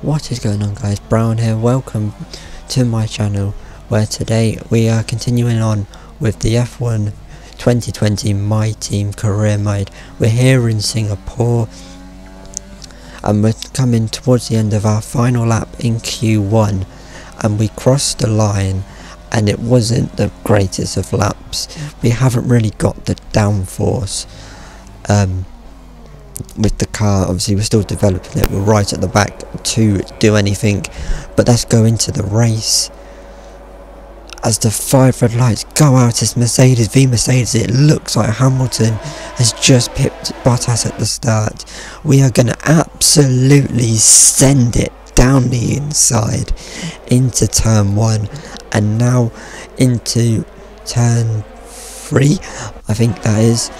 What is going on, guys? Brown here. Welcome to my channel, where today we are continuing on with the F1 2020 My Team Career Mode. We're here in Singapore and we're coming towards the end of our final lap in Q1, and we crossed the line and it wasn't the greatest of laps. We haven't really got the downforce with the car. Obviously we're still developing it, we're right at the back to do anything, but let's go into the race. As the five red lights go out, it's Mercedes v Mercedes. It looks like Hamilton has just pipped Bottas at the start. We are going to absolutely send it down the inside into turn one and now into turn three, I think that is.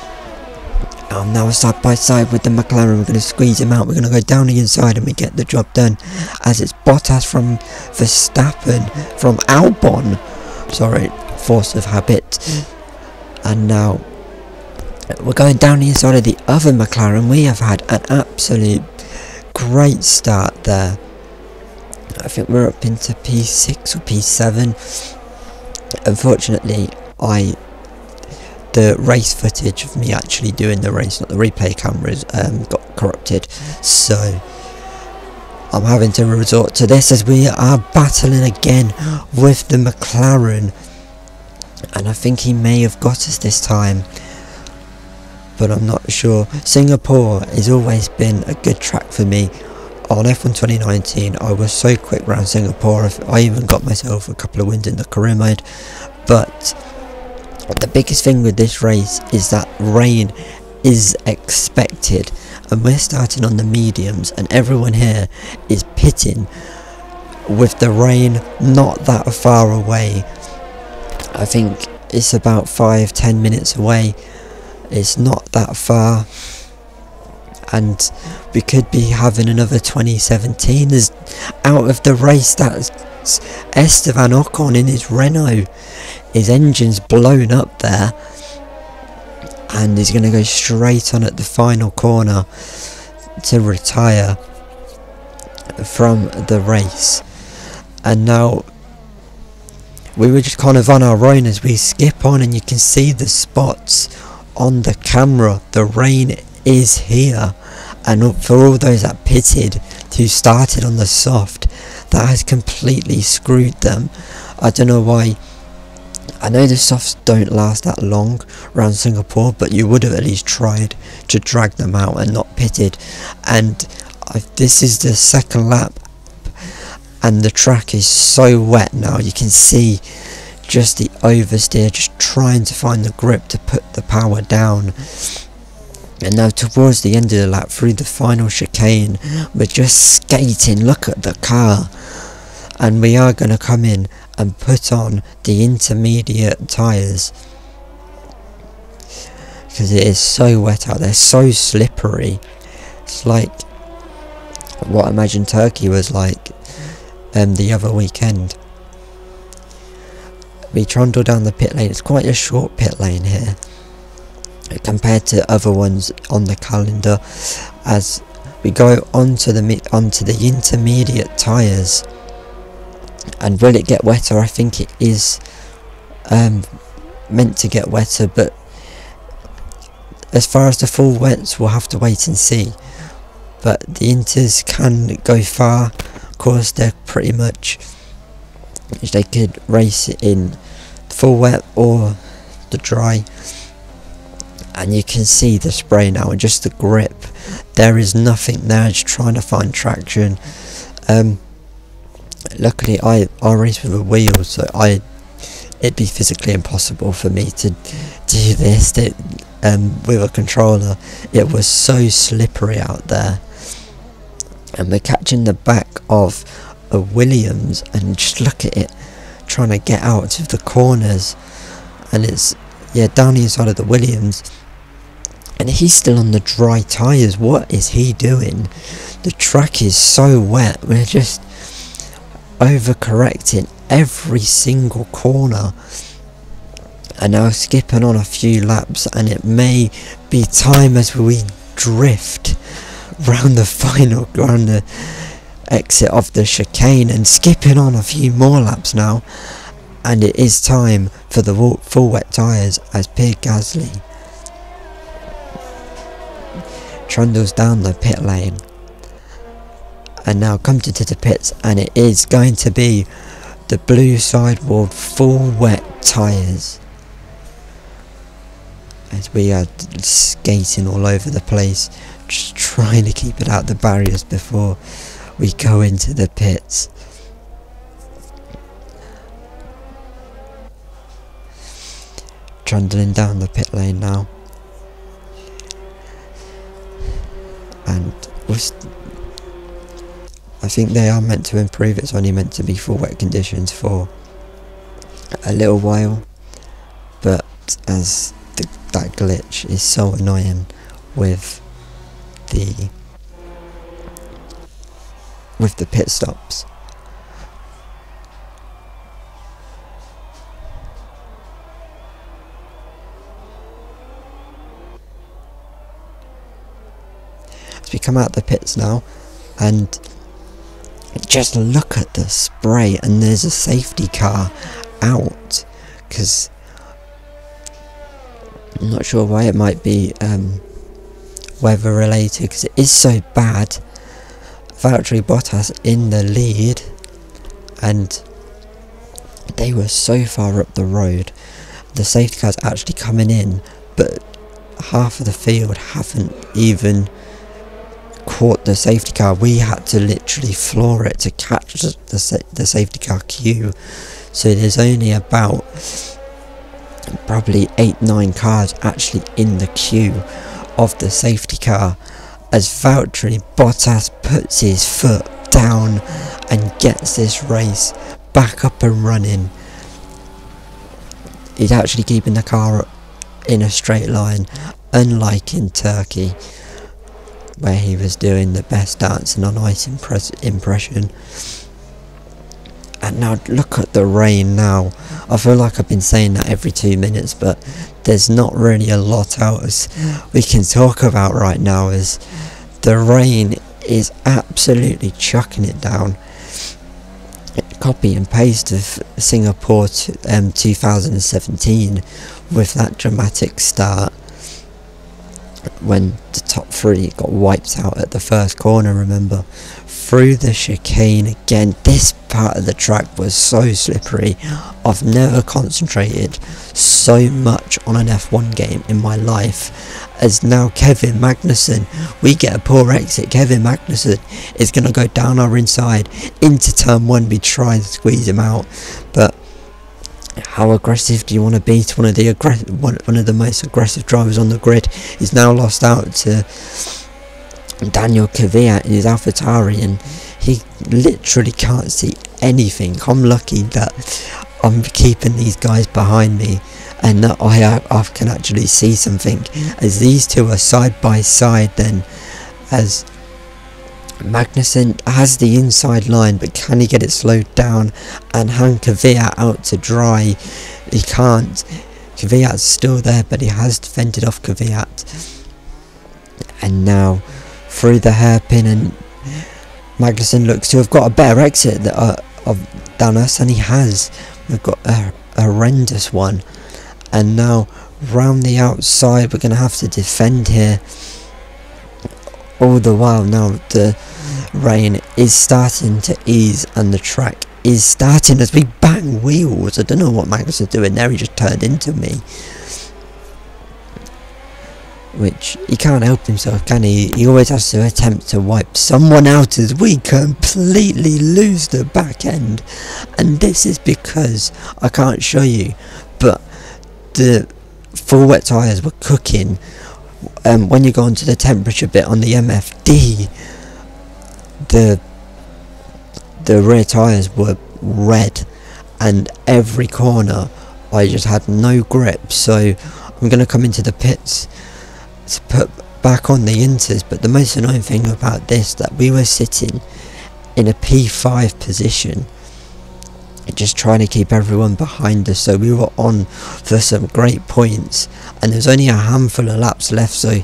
Now we're side by side with the McLaren. We're going to squeeze him out, we're going to go down the inside and we get the job done, as it's Bottas from Verstappen, from Albon, sorry, force of habit. And now we're going down the inside of the other McLaren. We have had an absolute great start there. I think we're up into P6 or P7. Unfortunately, the race footage of me actually doing the race, not the replay cameras, got corrupted, so I'm having to resort to this as we are battling again with the McLaren. And I think he may have got us this time, but I'm not sure. Singapore has always been a good track for me. On F1 2019 I was so quick around Singapore, I even got myself a couple of wins in the career mode. But the biggest thing with this race is that rain is expected, and we're starting on the mediums and everyone here is pitting with the rain not that far away. I think it's about 5-10 minutes away, it's not that far, and we could be having another 2017 is out of the race. That's Esteban Ocon in his Renault. His engine's blown up there and he's going to go straight on at the final corner to retire from the race. And now we were just kind of on our own as we skip on, and you can see the spots on the camera. The rain is here, and for all those that pitted, who started on the soft, that has completely screwed them. I don't know why. I know the softs don't last that long around Singapore, but you would have at least tried to drag them out and not pitted. And this is the second lap and the track is so wet now. You can see just the oversteer, just trying to find the grip to put the power down. And now towards the end of the lap, through the final chicane, we're just skating. Look at the car. And we are going to come in and put on the intermediate tyres, because it is so wet out there, so slippery. It's like what I imagine Turkey was like the other weekend. We trundle down the pit lane. It's quite a short pit lane here compared to other ones on the calendar, as we go onto the intermediate tyres. And will it get wetter? I think it is meant to get wetter, but as far as the full wets, we'll have to wait and see. But the inters can go far. Of course, they're pretty much, they could race it in full wet or the dry. And you can see the spray now and just the grip. There is nothing there, just trying to find traction. Luckily I race with a wheel, so it'd be physically impossible for me to do this with a controller. It was so slippery out there. And we're catching the back of a Williams, and just look at it trying to get out of the corners. And it's, yeah, down the inside of the Williams, and he's still on the dry tyres. What is he doing? The track is so wet, we're just overcorrecting every single corner. And now skipping on a few laps, and it may be time as we drift round the final, round the exit of the chicane and skipping on a few more laps now, and it is time for the full wet tyres as Pierre Gasly trundles down the pit lane. And now come to the pits, and it is going to be the blue sidewall full wet tyres as we are skating all over the place, just trying to keep it out the barriers before we go into the pits. Trundling down the pit lane now, and I think they are meant to improve. It's only meant to be full wet conditions for a little while, but as that glitch is so annoying with the pit stops. As we come out the pits now, and just look at the spray, and there's a safety car out because I'm not sure why. It might be weather related because it is so bad. Valtteri Bottas in the lead, and they were so far up the road. The safety car's actually coming in, but half of the field haven't even caught the safety car. We had to literally floor it to catch the safety car queue. So there's only about probably 8-9 cars actually in the queue of the safety car, as Valtteri Bottas puts his foot down and gets this race back up and running. He's actually keeping the car up in a straight line, unlike in Turkey where he was doing the best dancing on ice impression. And now look at the rain now. I feel like I've been saying that every 2 minutes, but there's not really a lot else we can talk about right now as the rain is absolutely chucking it down. Copy and paste of Singapore 2017 with that dramatic start when the top three got wiped out at the first corner, remember, through the chicane again. This part of the track was so slippery. I've never concentrated so much on an F1 game in my life as now. Kevin Magnussen, we get a poor exit. Kevin Magnussen is going to go down our inside into turn one. We try and squeeze him out, but how aggressive do you want to be? To one of the most aggressive drivers on the grid. He's now lost out to Daniil Kvyat in his AlphaTauri, and he literally can't see anything. I'm lucky that I'm keeping these guys behind me and that I can actually see something, as these two are side by side then, as Magnussen has the inside line, but can he get it slowed down and hand Kvyat out to dry? He can't. Kvyat's still there, but he has fended off Kvyat. And now through the hairpin, and Magnussen looks to have got a better exit than us, and he has. We've got a horrendous one, and now round the outside we're going to have to defend here. All the while now the rain is starting to ease and the track is starting as we bang wheels. I don't know what Magnus is doing there. He just turned into me, which he can't help himself, can he? He always has to attempt to wipe someone out as we completely lose the back end. And this is because I can't show you, but the full wet tyres were cooking. When you go onto the temperature bit on the MFD, the rear tyres were red, and every corner I just had no grip. So I'm going to come into the pits to put back on the inters, but the most annoying thing about this, that we were sitting in a P5 position, just trying to keep everyone behind us, so we were on for some great points, and there's only a handful of laps left. So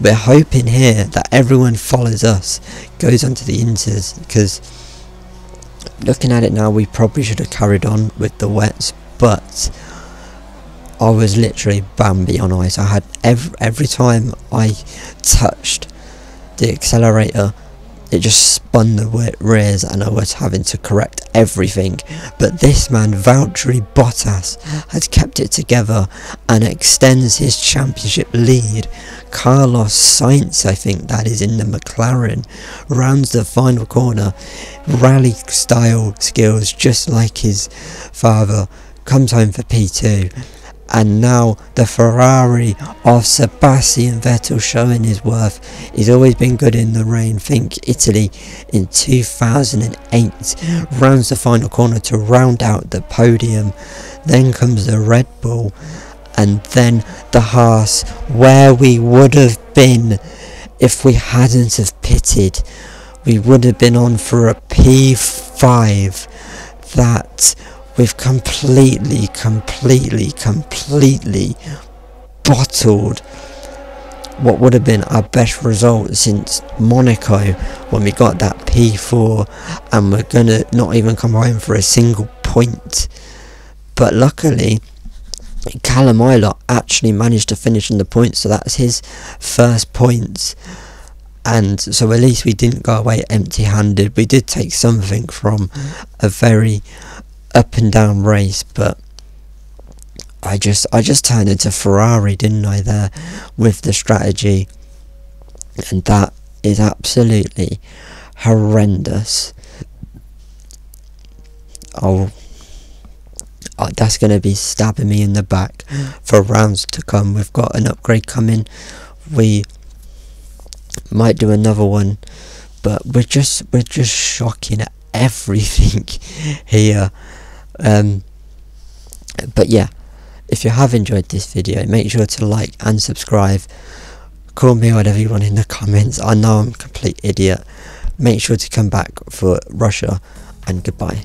We're hoping here that everyone follows us, goes onto the inters, because looking at it now, we probably should have carried on with the wets, but I was literally Bambi on ice. I had every time I touched the accelerator, it just spun the rears and I was having to correct everything. But this man, Valtteri Bottas, has kept it together and extends his championship lead. Carlos Sainz, I think that is, in the McLaren, rounds the final corner, rally style skills just like his father, comes home for P2. And now the Ferrari of Sebastian Vettel showing his worth. He's always been good in the rain. Think Italy in 2008. Rounds the final corner to round out the podium. Then comes the Red Bull. And then the Haas, where we would have been if we hadn't have pitted. We would have been on for a P5. That we've completely bottled what would have been our best result since Monaco, when we got that P4 and we're gonna not even come home for a single point. But luckily Callum Ilott actually managed to finish in the points, so that's his first points, and so at least we didn't go away empty-handed. We did take something from a very up and down race, but I just turned into Ferrari, didn't I, there with the strategy, and that is absolutely horrendous. Oh, that's going to be stabbing me in the back for rounds to come. We've got an upgrade coming, we might do another one, but we're just shocking at everything here. But yeah, if you have enjoyed this video, make sure to like and subscribe. Call me whatever you want in the comments. I know I'm a complete idiot. Make sure to come back for Russia, and goodbye.